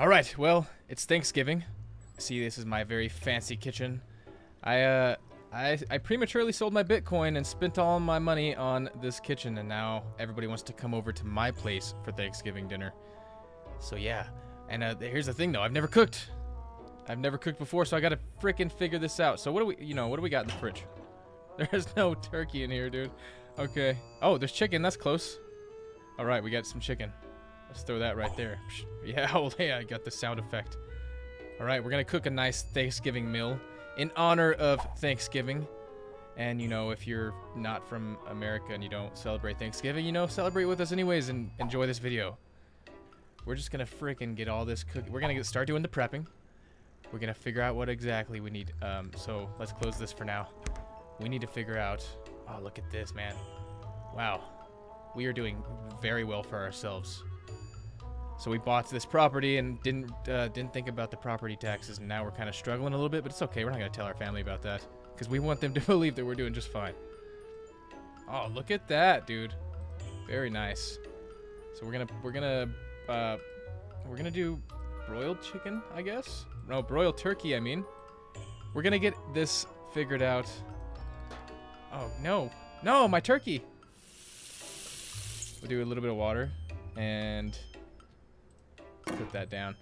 Alright, well, it's Thanksgiving. See, this is my very fancy kitchen. I prematurely sold my Bitcoin and spent all my money on this kitchen, and now everybody wants to come over to my place for Thanksgiving dinner. So yeah, and here's the thing though, I've never cooked. I've never cooked before, so I gotta frickin' figure this out. So what do we got in the fridge? There's no turkey in here, dude. Okay. Oh, there's chicken, that's close. Alright, we got some chicken. Let's throw that right there. Yeah, oh yeah, I got the sound effect. Alright, we're gonna cook a nice Thanksgiving meal in honor of Thanksgiving. And you know, if you're not from America and you don't celebrate Thanksgiving, you know, celebrate with us anyways and enjoy this video. We're just gonna frickin' get all this cooking. We're gonna start doing the prepping. We're gonna figure out what exactly we need. So let's close this for now. We need to figure out, oh, look at this, man. Wow, we are doing very well for ourselves. So we bought this property and didn't think about the property taxes, and now we're kind of struggling a little bit, but it's okay. We're not going to tell our family about that because we want them to believe that we're doing just fine. Oh, look at that, dude. Very nice. So we're gonna do broiled chicken, I guess. No, broiled turkey, I mean. We're gonna get this figured out. Oh no, no, my turkey. We'll do a little bit of water and put that down.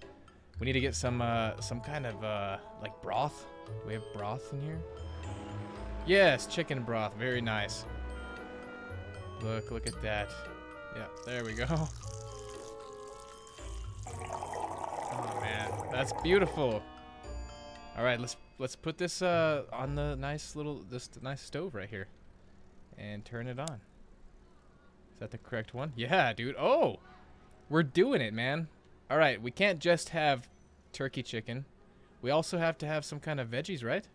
We need to get some kind of like broth. Do we have broth in here? Yes, chicken broth. Very nice. Look at that. Yeah, there we go. Oh man, that's beautiful. All right, let's put this on the nice little nice stove right here, and turn it on. Is that the correct one? Yeah, dude. Oh, we're doing it, man. All right, we can't just have turkey chicken. We also have to have some kind of veggies, right?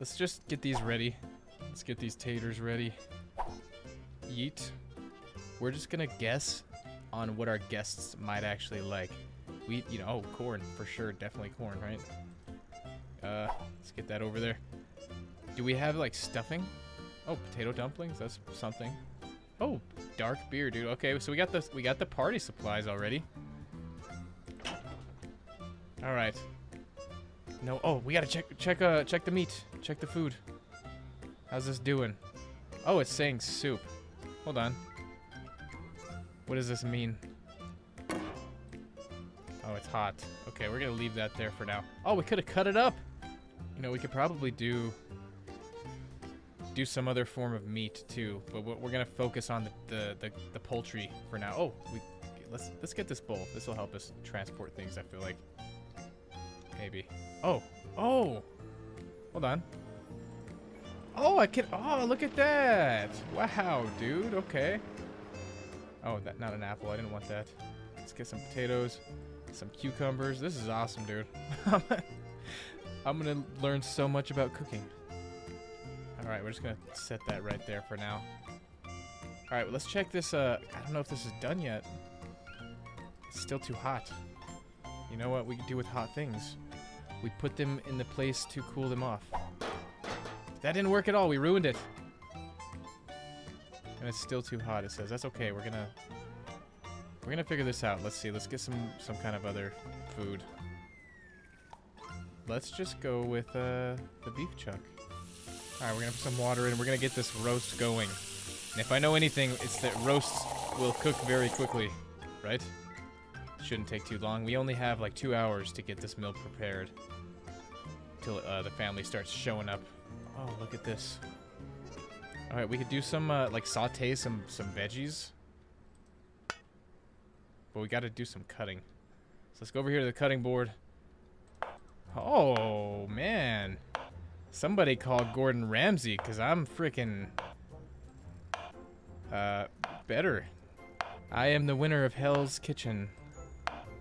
Let's just get these ready. Let's get these taters ready. Yeet. We're just gonna guess on what our guests might actually like. We, you know, oh, corn for sure, definitely corn, right? Let's get that over there. Do we have like stuffing? Oh, potato dumplings. That's something. Oh, dark beer, dude. Okay, so we got the party supplies already. All right. No. Oh, we gotta check the meat. Check the food. How's this doing? Oh, it's saying soup. Hold on. What does this mean? Oh, it's hot. Okay, we're gonna leave that there for now. Oh, we could have cut it up. You know, we could probably do some other form of meat too, but we're gonna focus on the poultry for now. Oh, let's get this bowl. This will help us transport things, I feel like. Maybe. Oh, hold on. Oh, oh, look at that. Wow, dude, okay. Oh, that, not an apple, I didn't want that. Let's get some potatoes, some cucumbers. This is awesome, dude. I'm gonna learn so much about cooking. All right, we're just gonna set that right there for now. All right, well, let's check this. I don't know if this is done yet. It's still too hot. You know what we do with hot things? We put them in the place to cool them off. That didn't work at all. We ruined it. And it's still too hot, it says. That's okay. We're gonna figure this out. Let's see. Let's get some kind of other food. Let's just go with the beef chuck. All right, we're gonna put some water in. We're gonna get this roast going. And if I know anything, it's that roasts will cook very quickly, right? Shouldn't take too long. We only have like 2 hours to get this meal prepared till the family starts showing up. Oh, look at this. All right, we could do some like saute some veggies, but we got to do some cutting. So let's go over here to the cutting board. Oh man, somebody called Gordon Ramsay, because I'm freaking better. I am the winner of Hell's Kitchen.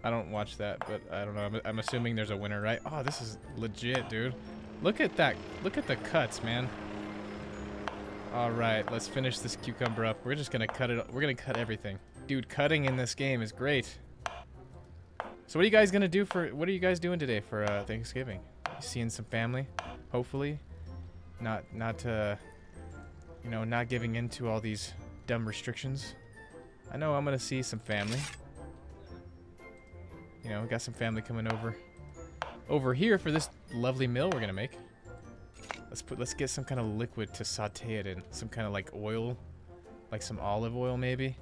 I don't watch that, but I don't know. I'm assuming there's a winner, right? Oh, this is legit, dude. Look at that. Look at the cuts, man. All right, let's finish this cucumber up. We're just gonna cut it. We're gonna cut everything, dude. Cutting in this game is great. So, what are you guys gonna do for? What are you guys doing today for Thanksgiving? You seeing some family, hopefully. Not you know, not giving in to all these dumb restrictions. I know I'm gonna see some family. you know, we got some family coming over here for this lovely meal we're gonna make. Let's get some kind of liquid to saute it in, some kind of like oil, like some olive oil maybe.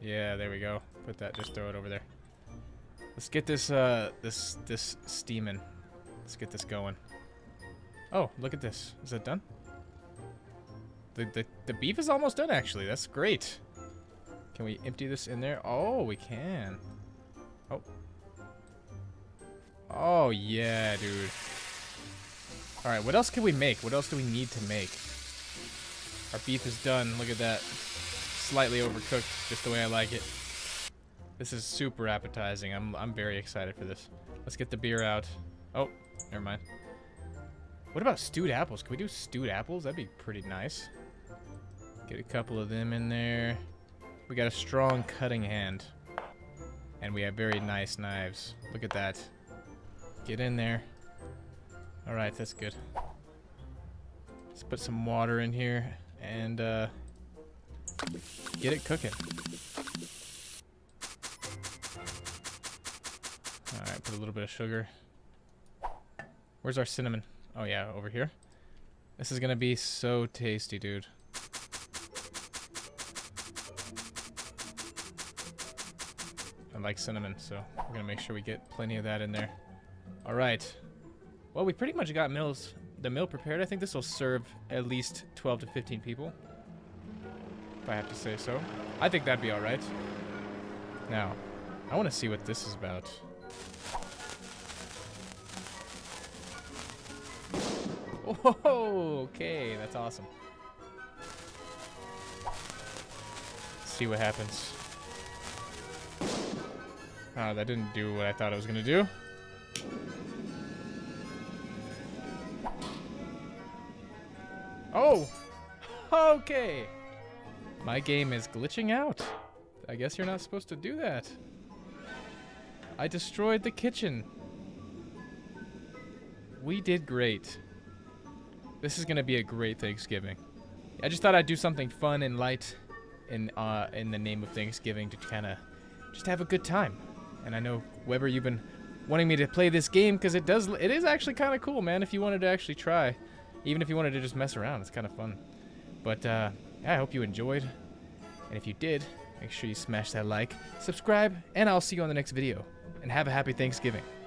Yeah, there we go. Put that, just throw it over there. Let's get this this steaming. Let's get this going. Oh, look at this. Is that done? The beef is almost done actually. That's great. Can we empty this in there? Oh, we can. Oh. Oh yeah, dude. All right, what else can we make? What else do we need to make? Our beef is done. Look at that. Slightly overcooked, just the way I like it. This is super appetizing. I'm very excited for this. Let's get the beer out. Oh, never mind. What about stewed apples? Can we do stewed apples? That'd be pretty nice. Get a couple of them in there. We got a strong cutting hand. And we have very nice knives. Look at that. Get in there. All right, that's good. Let's put some water in here and get it cooking. Alright, put a little bit of sugar. Where's our cinnamon? Oh yeah, over here. This is gonna be so tasty, dude. I like cinnamon, so we're gonna make sure we get plenty of that in there. Alright. Well, we pretty much got the meal prepared. I think this will serve at least 12 to 15 people, if I have to say so. I think that'd be alright. Now, I want to see what this is about. Oh, okay, that's awesome. Let's see what happens. Ah, that didn't do what I thought it was going to do. Oh! Okay! My game is glitching out. I guess you're not supposed to do that. I destroyed the kitchen. We did great. This is gonna be a great Thanksgiving. I just thought I'd do something fun and light in the name of Thanksgiving to kinda just have a good time. And I know, Weber, you've been wanting me to play this game because it is actually kinda cool, man, if you wanted to actually try. Even if you wanted to just mess around, it's kinda fun. But I hope you enjoyed, and if you did, make sure you smash that like, subscribe, and I'll see you on the next video. And have a happy Thanksgiving.